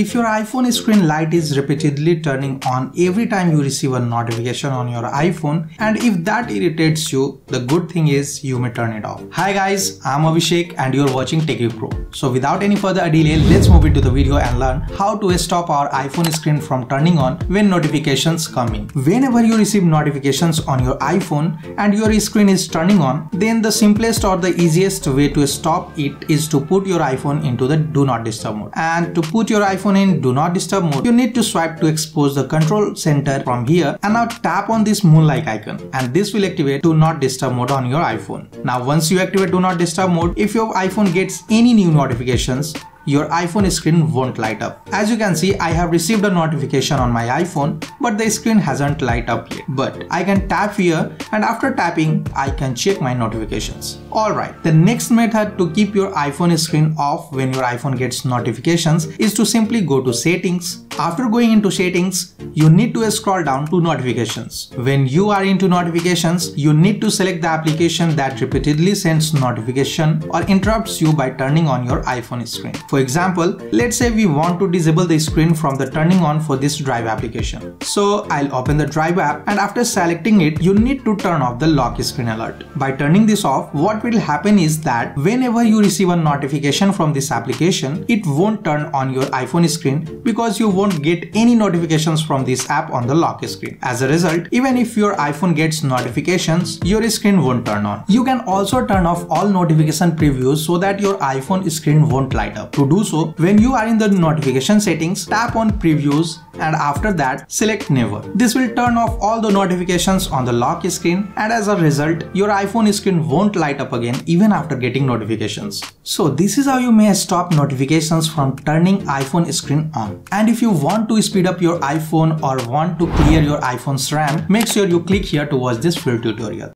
If your iPhone screen light is repeatedly turning on every time you receive a notification on your iPhone, and if that irritates you, the good thing is you may turn it off. Hi guys, I'm Abhishek and you're watching TechReviewPro. So without any further delay, let's move into the video and learn how to stop our iPhone screen from turning on when notifications come in. Whenever you receive notifications on your iPhone and your screen is turning on, then the simplest or the easiest way to stop it is to put your iPhone into the do not disturb mode. And to put your iPhone in do not disturb mode, you need to swipe to expose the control center from here, and now tap on this moon-like icon, and this will activate do not disturb mode on your iPhone. Now once you activate do not disturb mode, if your iPhone gets any new notifications, your iPhone screen won't light up. As you can see, I have received a notification on my iPhone, but the screen hasn't light up yet. But I can tap here, and after tapping, I can check my notifications. Alright, the next method to keep your iPhone screen off when your iPhone gets notifications is to simply go to settings. After going into settings, you need to scroll down to notifications. When you are into notifications, you need to select the application that repeatedly sends notification or interrupts you by turning on your iPhone screen. For example, let's say we want to disable the screen from the turning on for this Drive application. So I'll open the Drive app, and after selecting it, you need to turn off the lock screen alert. By turning this off, what will happen is that whenever you receive a notification from this application, it won't turn on your iPhone screen because you won't get any notifications from this app on the lock screen. As a result, even if your iPhone gets notifications, your screen won't turn on. You can also turn off all notification previews so that your iPhone screen won't light up. To do so, when you are in the notification settings, tap on previews, and after that select never. This will turn off all the notifications on the lock screen, and as a result, your iPhone screen won't light up again even after getting notifications. So this is how you may stop notifications from turning iPhone screen on. And if you want to speed up your iPhone or want to clear your iPhone's RAM, make sure you click here to watch this full tutorial.